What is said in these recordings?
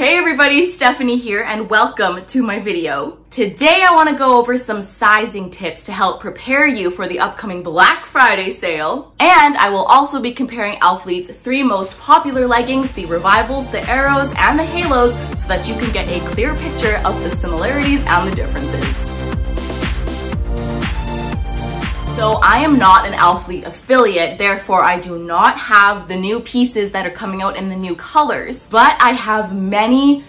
Hey everybody, Stephanie here and welcome to my video. Today I want to go over some sizing tips to help prepare you for the upcoming Black Friday sale. And I will also be comparing Alphalete's three most popular leggings, the Revivals, the Aeros, and the Halos, so that you can get a clear picture of the similarities and the differences. So I am not an Alphalete affiliate, therefore I do not have the new pieces that are coming out in the new colors, but I have many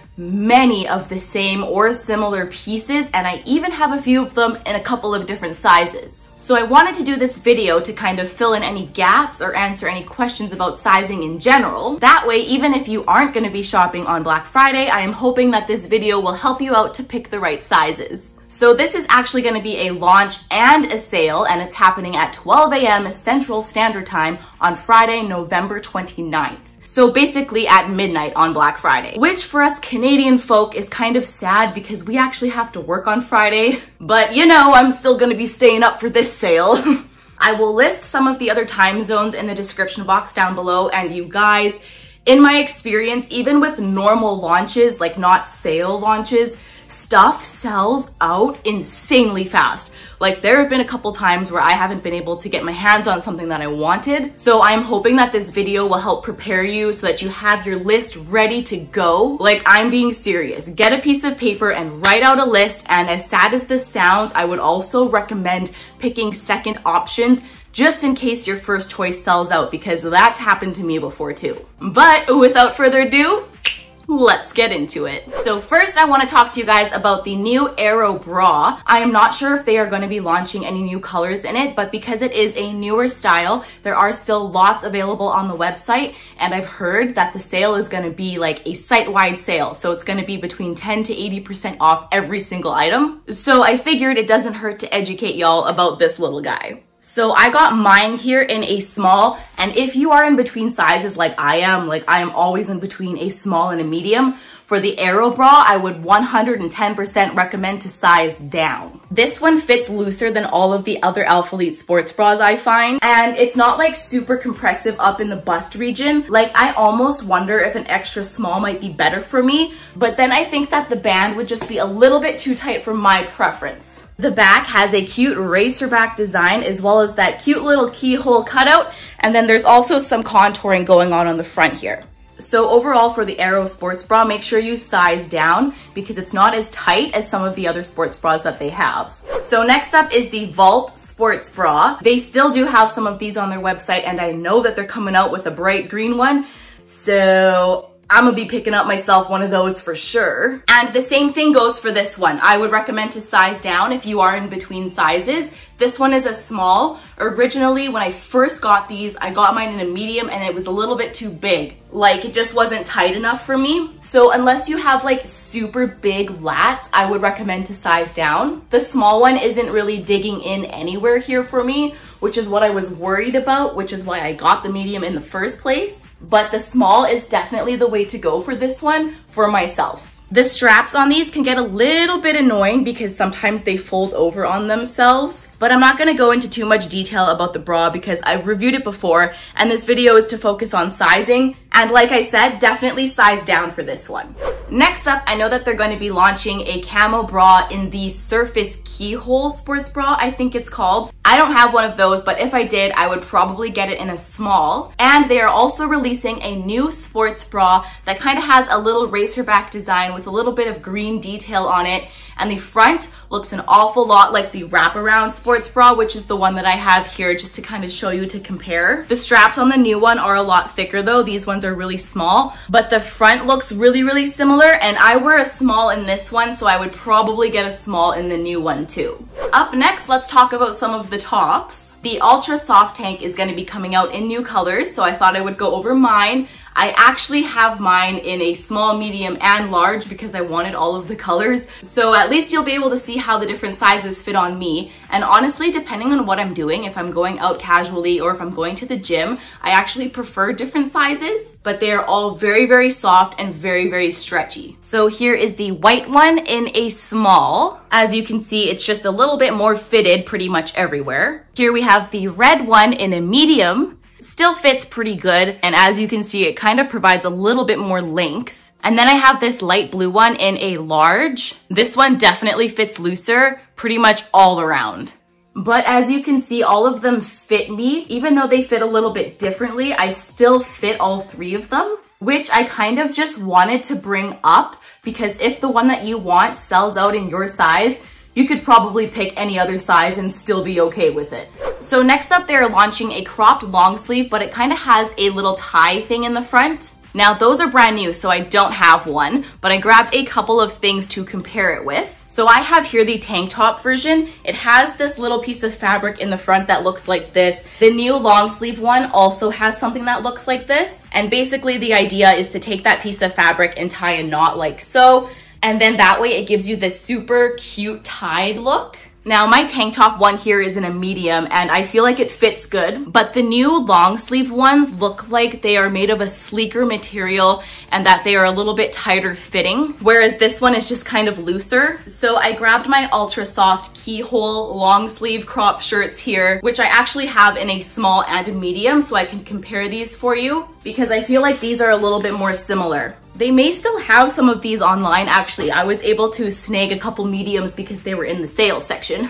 of the same or similar pieces, and I even have a few of them in a couple of different sizes. So I wanted to do this video to kind of fill in any gaps or answer any questions about sizing in general. That way, even if you aren't going to be shopping on Black Friday, I am hoping that this video will help you out to pick the right sizes. So this is actually going to be a launch and a sale, and it's happening at 12 a.m. Central Standard Time on Friday, November 29th. So basically at midnight on Black Friday, which for us Canadian folk is kind of sad because we actually have to work on Friday. But you know, I'm still going to be staying up for this sale. I will list some of the other time zones in the description box down below, and you guys, in my experience, even with normal launches, like not sale launches, stuff sells out insanely fast. Like, there have been a couple times where I haven't been able to get my hands on something that I wanted. So I'm hoping that this video will help prepare you so that you have your list ready to go. Like, I'm being serious. Get a piece of paper and write out a list. And as sad as this sounds, I would also recommend picking second options just in case your first choice sells out, because that's happened to me before too. But without further ado, let's get into it. So first, I want to talk to you guys about the new Aero bra. I am not sure if they are going to be launching any new colors in it, but because it is a newer style, there are still lots available on the website. And I've heard that the sale is going to be like a site-wide sale. So it's going to be between 10 to 80% off every single item. So I figured it doesn't hurt to educate y'all about this little guy. So I got mine here in a small, and if you are in between sizes like I am always in between a small and a medium, for the Aero bra, I would 110% recommend to size down. This one fits looser than all of the other Alphalete sports bras I find, and it's not like super compressive up in the bust region. Like, I almost wonder if an extra small might be better for me, but then I think that the band would just be a little bit too tight for my preference. The back has a cute racerback design, as well as that cute little keyhole cutout. And then there's also some contouring going on the front here. So overall, for the Aero sports bra, make sure you size down because it's not as tight as some of the other sports bras that they have. So next up is the Vault sports bra. They still do have some of these on their website, and I know that they're coming out with a bright green one. So I'm gonna be picking up myself one of those for sure. And the same thing goes for this one. I would recommend to size down if you are in between sizes. This one is a small. Originally, when I first got these, I got mine in a medium and it was a little bit too big. Like, it just wasn't tight enough for me. So unless you have like super big lats, I would recommend to size down. The small one isn't really digging in anywhere here for me, which is what I was worried about, which is why I got the medium in the first place. But the small is definitely the way to go for this one for myself. The straps on these can get a little bit annoying because sometimes they fold over on themselves, but I'm not going to go into too much detail about the bra because I've reviewed it before, and this video is to focus on sizing. And like I said, definitely size down for this one. Next up, I know that they're going to be launching a camo bra in the Surface Keyhole sports bra, I think it's called. I don't have one of those, but if I did, I would probably get it in a small. And they are also releasing a new sports bra that kind of has a little racerback design with a little bit of green detail on it. And the front looks an awful lot like the wraparound sports bra, which is the one that I have here just to kind of show you to compare. The straps on the new one are a lot thicker though. These ones are really small, but the front looks really similar, and I wear a small in this one, so I would probably get a small in the new one too. Up next, let's talk about some of the tops. The Ultra Soft Tank is going to be coming out in new colors, so I thought I would go over mine. I actually have mine in a small, medium, and large because I wanted all of the colors. So at least you'll be able to see how the different sizes fit on me. And honestly, depending on what I'm doing, if I'm going out casually or if I'm going to the gym, I actually prefer different sizes, but they are all very soft and very stretchy. So here is the white one in a small. As you can see, it's just a little bit more fitted pretty much everywhere. Here we have the red one in a medium. Still fits pretty good, and as you can see, it kind of provides a little bit more length. And then I have this light blue one in a large. This one definitely fits looser pretty much all around. But as you can see, all of them fit me. Even though they fit a little bit differently, I still fit all three of them, which I kind of just wanted to bring up because if the one that you want sells out in your size, you could probably pick any other size and still be okay with it. So next up, they're launching a cropped long sleeve, but it kind of has a little tie thing in the front. Now those are brand new, so I don't have one, but I grabbed a couple of things to compare it with. So I have here the tank top version. It has this little piece of fabric in the front that looks like this. The new long sleeve one also has something that looks like this. And basically the idea is to take that piece of fabric and tie a knot like so. And then that way it gives you this super cute tied look. Now my tank top one here is in a medium and I feel like it fits good, but the new long sleeve ones look like they are made of a sleeker material and that they are a little bit tighter fitting, whereas this one is just kind of looser. So I grabbed my Ultra Soft keyhole long sleeve crop shirts here, which I actually have in a small and a medium, so I can compare these for you because I feel like these are a little bit more similar. They may still have some of these online, actually. I was able to snag a couple mediums because they were in the sale section.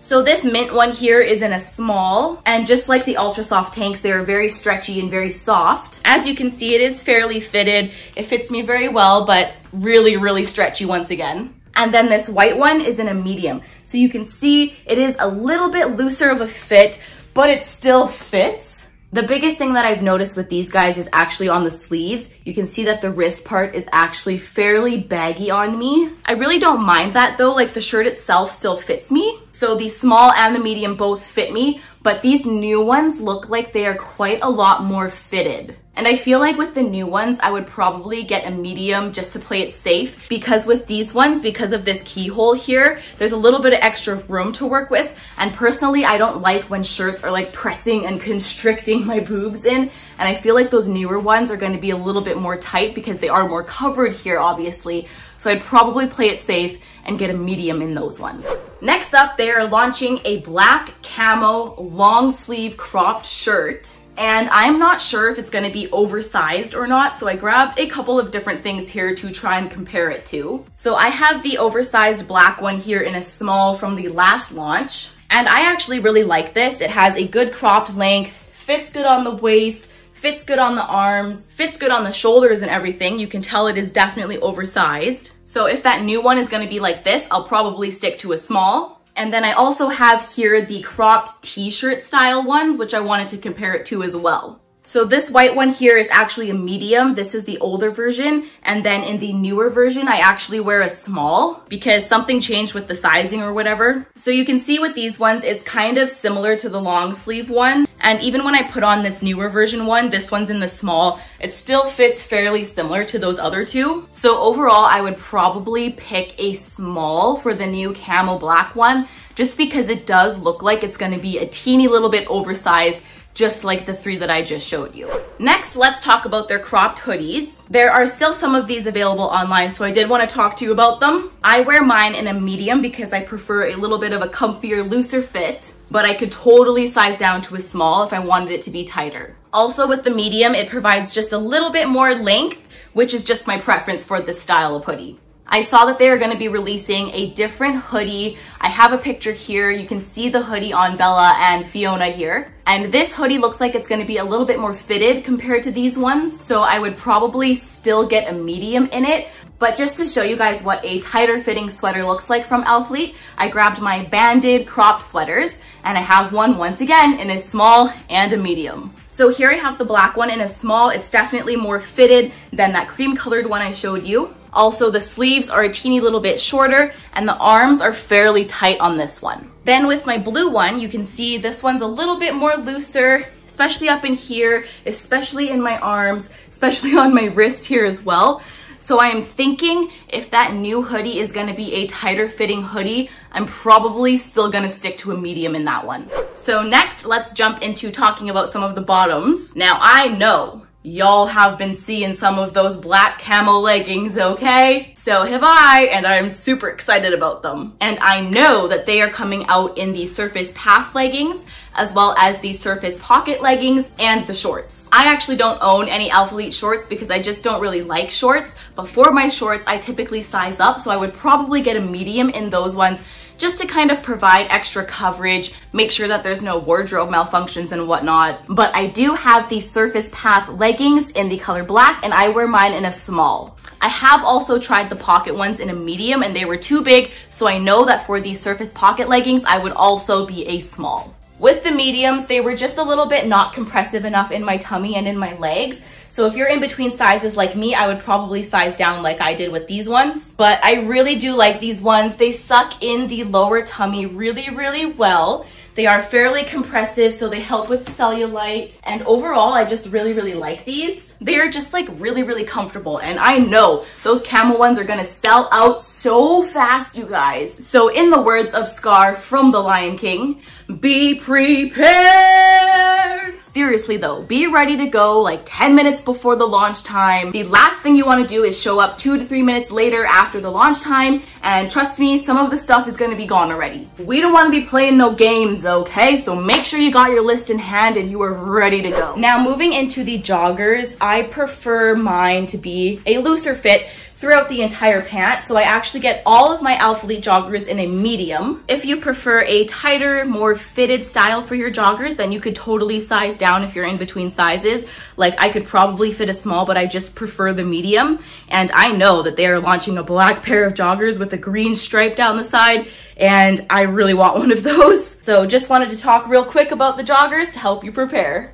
So this mint one here is in a small, and just like the Ultra Soft tanks, they are very stretchy and very soft. As you can see, it is fairly fitted. It fits me very well, but really, really stretchy once again. And then this white one is in a medium. So you can see it is a little bit looser of a fit, but it still fits. The biggest thing that I've noticed with these guys is actually on the sleeves. You can see that the wrist part is actually fairly baggy on me. I really don't mind that though, like the shirt itself still fits me. So the small and the medium both fit me, but these new ones look like they are quite a lot more fitted. And I feel like with the new ones, I would probably get a medium just to play it safe because with these ones, because of this keyhole here, there's a little bit of extra room to work with. And personally, I don't like when shirts are like pressing and constricting my boobs in. And I feel like those newer ones are going to be a little bit more tight because they are more covered here, obviously. So I'd probably play it safe and get a medium in those ones. Next up, they are launching a black camo long sleeve cropped shirt. And I'm not sure if it's gonna be oversized or not, so I grabbed a couple of different things here to try and compare it to. So I have the oversized black one here in a small from the last launch, and I actually really like this. It has a good cropped length, fits good on the waist, fits good on the arms, fits good on the shoulders and everything. You can tell it is definitely oversized. So if that new one is gonna be like this, I'll probably stick to a small. And then I also have here the cropped t-shirt style ones, which I wanted to compare it to as well. So this white one here is actually a medium. This is the older version. And then in the newer version, I actually wear a small because something changed with the sizing or whatever. So you can see with these ones, it's kind of similar to the long sleeve one. And even when I put on this newer version one, this one's in the small, it still fits fairly similar to those other two. So overall, I would probably pick a small for the new camo black one, just because it does look like it's gonna be a teeny little bit oversized, just like the three that I just showed you. Next, let's talk about their cropped hoodies. There are still some of these available online, so I did want to talk to you about them. I wear mine in a medium because I prefer a little bit of a comfier, looser fit, but I could totally size down to a small if I wanted it to be tighter. Also with the medium, it provides just a little bit more length, which is just my preference for this style of hoodie. I saw that they are going to be releasing a different hoodie. I have a picture here. You can see the hoodie on Bella and Fiona here. And this hoodie looks like it's going to be a little bit more fitted compared to these ones. So I would probably still get a medium in it. But just to show you guys what a tighter fitting sweater looks like from Alphalete, I grabbed my banded crop sweaters and I have one once again in a small and a medium. So here I have the black one in a small. It's definitely more fitted than that cream colored one I showed you. Also, the sleeves are a teeny little bit shorter and the arms are fairly tight on this one. Then with my blue one, you can see this one's a little bit more looser, especially up in here, especially in my arms, especially on my wrists here as well. So I am thinking if that new hoodie is going to be a tighter fitting hoodie, I'm probably still going to stick to a medium in that one. So next, let's jump into talking about some of the bottoms. Now I know y'all have been seeing some of those black camo leggings, okay? So have I, and I'm super excited about them. And I know that they are coming out in the Surface Path leggings, as well as the Surface Pocket leggings and the shorts. I actually don't own any Alphalete shorts because I just don't really like shorts, But for my shorts, I typically size up, so I would probably get a medium in those ones just to kind of provide extra coverage, make sure that there's no wardrobe malfunctions and whatnot. But I do have the Surface Path leggings in the color black, and I wear mine in a small. I have also tried the pocket ones in a medium, and they were too big, so I know that for the Surface Pocket leggings, I would also be a small. With the mediums, they were just a little bit not compressive enough in my tummy and in my legs. So if you're in between sizes like me, I would probably size down like I did with these ones. But I really do like these ones. They suck in the lower tummy really, really well. They are fairly compressive, so they help with cellulite. And overall, I just really, really like these. They are just like really, really comfortable. And I know those camel ones are gonna sell out so fast, you guys. So in the words of Scar from The Lion King, be prepared. Seriously though, be ready to go like 10 minutes before the launch time. The last thing you want to do is show up 2 to 3 minutes later after the launch time, and trust me, some of the stuff is going to be gone already. We don't want to be playing no games, okay? So make sure you got your list in hand and you are ready to go. Now moving into the joggers, I prefer mine to be a looser fit throughout the entire pant, so I actually get all of my Alphalete joggers in a medium. If you prefer a tighter, more fitted style for your joggers, then you could totally size down if you're in between sizes. Like, I could probably fit a small, but I just prefer the medium. And I know that they are launching a black pair of joggers with a green stripe down the side, and I really want one of those. So just wanted to talk real quick about the joggers to help you prepare.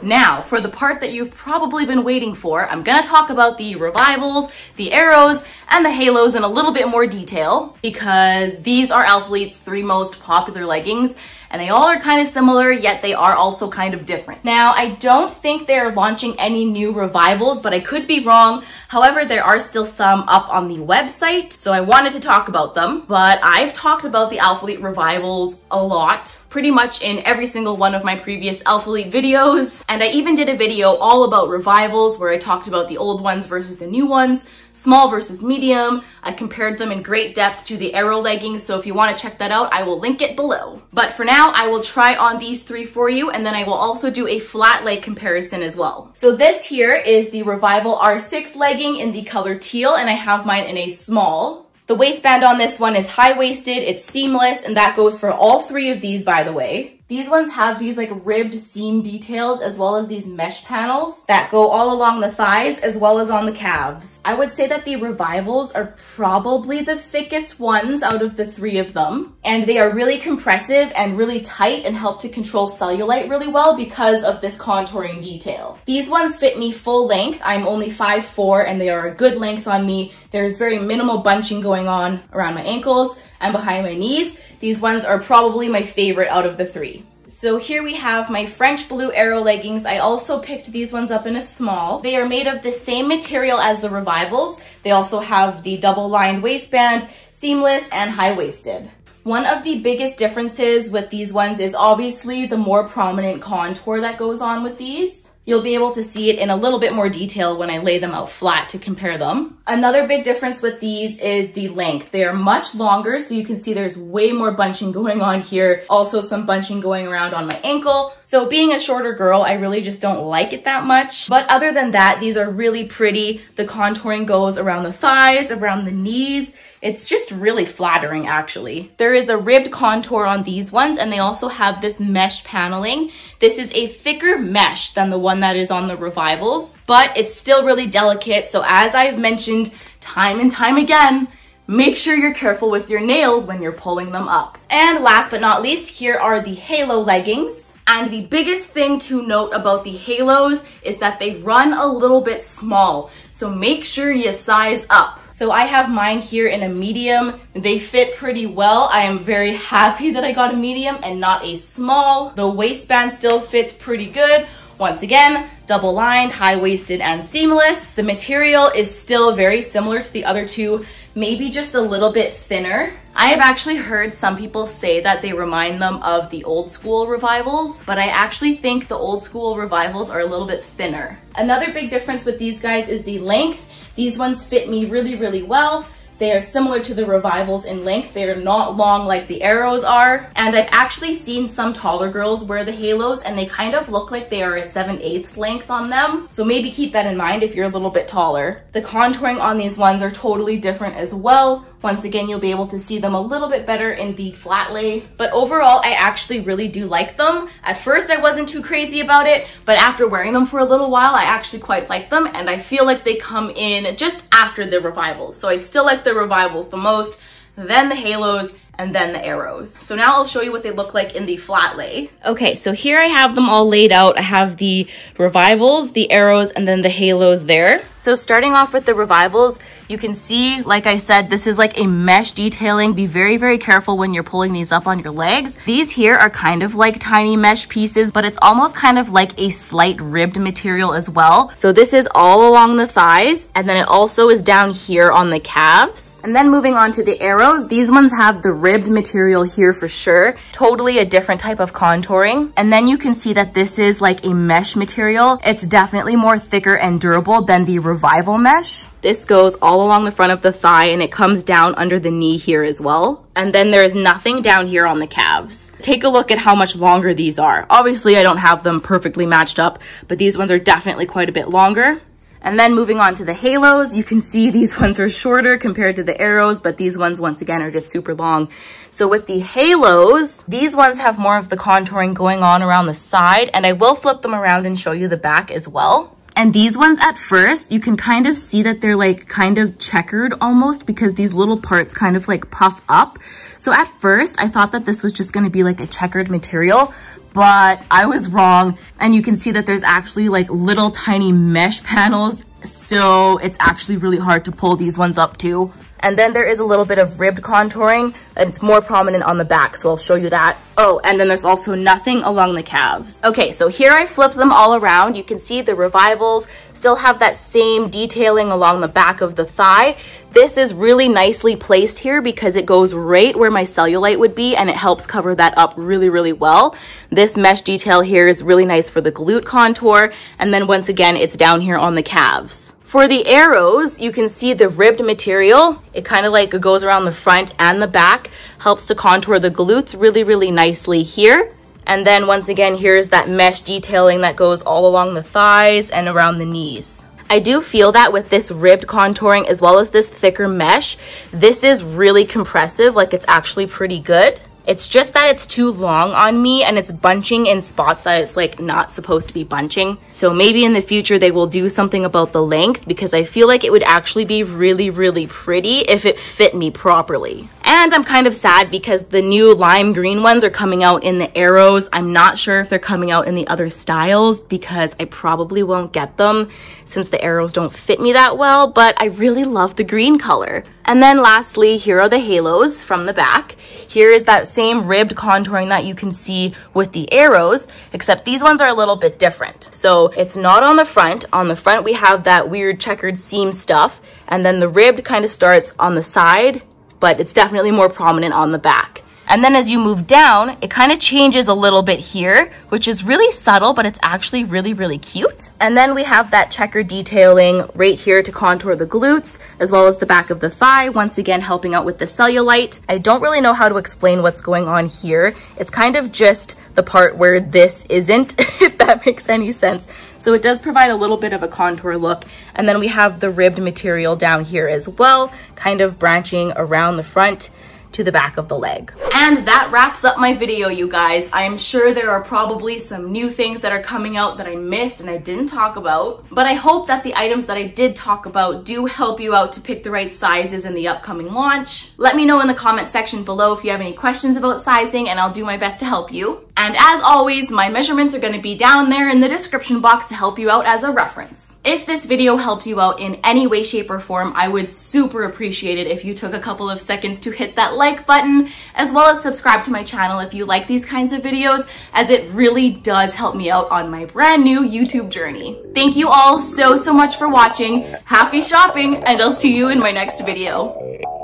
Now, for the part that you've probably been waiting for, I'm gonna talk about the Revivals, the Aeros, and the Halos in a little bit more detail, because these are Alphalete's 3 most popular leggings, and they all are kind of similar, yet they are also kind of different. Now, I don't think they're launching any new Revivals, but I could be wrong. However, there are still some up on the website, so I wanted to talk about them. But I've talked about the Alphalete Revivals a lot, pretty much in every single one of my previous Alphalete videos. And I even did a video all about Revivals, where I talked about the old ones versus the new ones, small versus medium. I compared them in great depth to the Aero leggings, so if you want to check that out, I will link it below. But for now, I will try on these 3 for you, and then I will also do a flat leg comparison as well. So this here is the Revival R6 legging in the color teal, and I have mine in a small. The waistband on this one is high-waisted, it's seamless, and that goes for all 3 of these, by the way. These ones have these like ribbed seam details, as well as these mesh panels that go all along the thighs as well as on the calves. I would say that the Revivals are probably the thickest ones out of the 3 of them. And they are really compressive and really tight and help to control cellulite really well because of this contouring detail. These ones fit me full length. I'm only 5'4", and they are a good length on me. There's very minimal bunching going on around my ankles and behind my knees. These ones are probably my favorite out of the 3. So here we have my French blue Aero leggings. I also picked these ones up in a small. They are made of the same material as the Revivals. They also have the double-lined waistband, seamless, and high-waisted. One of the biggest differences with these ones is obviously the more prominent contour that goes on with these. You'll be able to see it in a little bit more detail when I lay them out flat to compare them. Another big difference with these is the length. They are much longer, so you can see there's way more bunching going on here. Also some bunching going around on my ankle. So being a shorter girl, I really just don't like it that much. But other than that, these are really pretty. The contouring goes around the thighs, around the knees. It's just really flattering, actually. There is a ribbed contour on these ones, and they also have this mesh paneling. This is a thicker mesh than the one that is on the Revivals, but it's still really delicate. So as I've mentioned time and time again, make sure you're careful with your nails when you're pulling them up. And last but not least, here are the Halo leggings. And the biggest thing to note about the Halos is that they run a little bit small, so make sure you size up. So I have mine here in a medium. They fit pretty well. I am very happy that I got a medium and not a small. The waistband still fits pretty good. Once again, double-lined, high-waisted, and seamless. The material is still very similar to the other 2, maybe just a little bit thinner. I have actually heard some people say that they remind them of the old school Revivals, but I actually think the old school Revivals are a little bit thinner. Another big difference with these guys is the length. These ones fit me really, really well. They are similar to the Revivals in length. They are not long like the Aeros are. And I've actually seen some taller girls wear the Halos and they kind of look like they are a 7/8 length on them. So maybe keep that in mind if you're a little bit taller. The contouring on these ones are totally different as well. Once again, you'll be able to see them a little bit better in the flat lay. But overall, I actually really do like them. At first, I wasn't too crazy about it, but after wearing them for a little while, I actually quite like them. And I feel like they come in just after the Revivals. So I still like the Revivals the most, then the Halos, and then the Aeros. So now I'll show you what they look like in the flat lay. Okay, so here I have them all laid out. I have the Revivals, the Aeros, and then the Halos there. So starting off with the Revivals, you can see, like I said, this is like a mesh detailing. Be very, very careful when you're pulling these up on your legs. These here are kind of like tiny mesh pieces, but it's almost kind of like a slight ribbed material as well. So this is all along the thighs, and then it also is down here on the calves. And then moving on to the Aeros, these ones have the ribbed material here for sure. Totally a different type of contouring. And then you can see that this is like a mesh material. It's definitely more thicker and durable than the Revival mesh. This goes all along the front of the thigh and it comes down under the knee here as well. And then there is nothing down here on the calves. Take a look at how much longer these are. Obviously, I don't have them perfectly matched up, but these ones are definitely quite a bit longer. And then moving on to the Halos, you can see these ones are shorter compared to the Aeros, but these ones, once again, are just super long. So with the Halos, these ones have more of the contouring going on around the side, and I will flip them around and show you the back as well. And these ones at first, you can kind of see that they're like kind of checkered almost because these little parts kind of like puff up. So at first, I thought that this was just going to be like a checkered material, but I was wrong. And you can see that there's actually like little tiny mesh panels. So it's actually really hard to pull these ones up too. And then there is a little bit of ribbed contouring and it's more prominent on the back. So I'll show you that. Oh, and then there's also nothing along the calves. Okay, so here I flip them all around. You can see the Revivals still have that same detailing along the back of the thigh. This is really nicely placed here because it goes right where my cellulite would be and it helps cover that up really, really well. This mesh detail here is really nice for the glute contour. And then once again, it's down here on the calves. For the Aeros, you can see the ribbed material. It kind of like goes around the front and the back, helps to contour the glutes really, really nicely here. And then once again, here's that mesh detailing that goes all along the thighs and around the knees. I do feel that with this ribbed contouring as well as this thicker mesh, this is really compressive, like it's actually pretty good. It's just that it's too long on me and it's bunching in spots that it's like not supposed to be bunching. So maybe in the future they will do something about the length because I feel like it would actually be really, really pretty if it fit me properly. And I'm kind of sad because the new lime green ones are coming out in the Aeros. I'm not sure if they're coming out in the other styles because I probably won't get them since the Aeros don't fit me that well, but I really love the green color. And then lastly, here are the Halos from the back. Here is that same ribbed contouring that you can see with the Aeros, except these ones are a little bit different. So it's not on the front. On the front, we have that weird checkered seam stuff, and then the ribbed kind of starts on the side, but it's definitely more prominent on the back. And then as you move down, it kind of changes a little bit here, which is really subtle, but it's actually really, really cute. And then we have that checker detailing right here to contour the glutes, as well as the back of the thigh, once again, helping out with the cellulite. I don't really know how to explain what's going on here. It's kind of just the part where this isn't, if that makes any sense. So it does provide a little bit of a contour look. And then we have the ribbed material down here as well, kind of branching around the front to the back of the leg. And that wraps up my video, you guys. I'm sure there are probably some new things that are coming out that I missed and I didn't talk about, but I hope that the items that I did talk about do help you out to pick the right sizes in the upcoming launch. Let me know in the comment section below if you have any questions about sizing and I'll do my best to help you. And as always, my measurements are going to be down there in the description box to help you out as a reference. If this video helped you out in any way, shape, or form, I would super appreciate it if you took a couple of seconds to hit that like button, as well as subscribe to my channel if you like these kinds of videos, as it really does help me out on my brand new YouTube journey. Thank you all so, so much for watching. Happy shopping, and I'll see you in my next video.